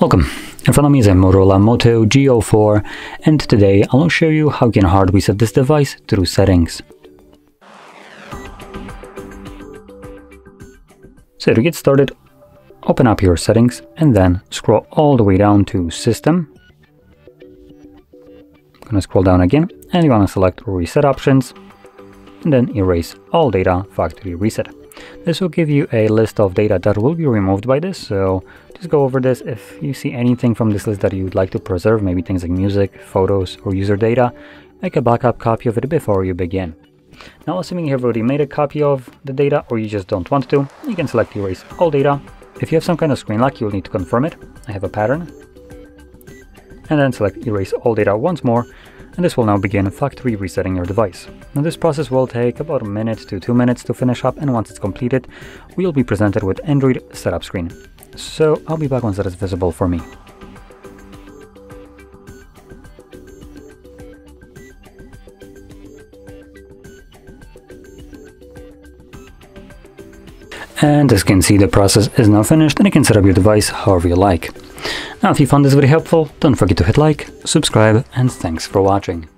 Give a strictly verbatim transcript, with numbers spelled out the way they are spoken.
Welcome! In front of me is a Motorola Moto G zero four, and today I'll show you how you can hard reset this device through settings. So to get started, open up your settings and then scroll all the way down to System. I'm gonna scroll down again and you wanna select Reset Options and then Erase All Data Factory Reset. This will give you a list of data that will be removed by this, so just go over this. If you see anything from this list that you'd like to preserve, maybe things like music, photos, or user data, make a backup copy of it before you begin. Now, assuming you have already made a copy of the data or you just don't want to, you can select Erase All Data. If you have some kind of screen lock, you'll need to confirm it. I have a pattern. And then select Erase All Data once more, and this will now begin factory resetting your device. Now this process will take about a minute to two minutes to finish up, and once it's completed, we'll be presented with Android setup screen. So I'll be back once that is visible for me. And as you can see, the process is now finished and you can set up your device however you like. Now if you found this video helpful, don't forget to hit like, subscribe, and thanks for watching.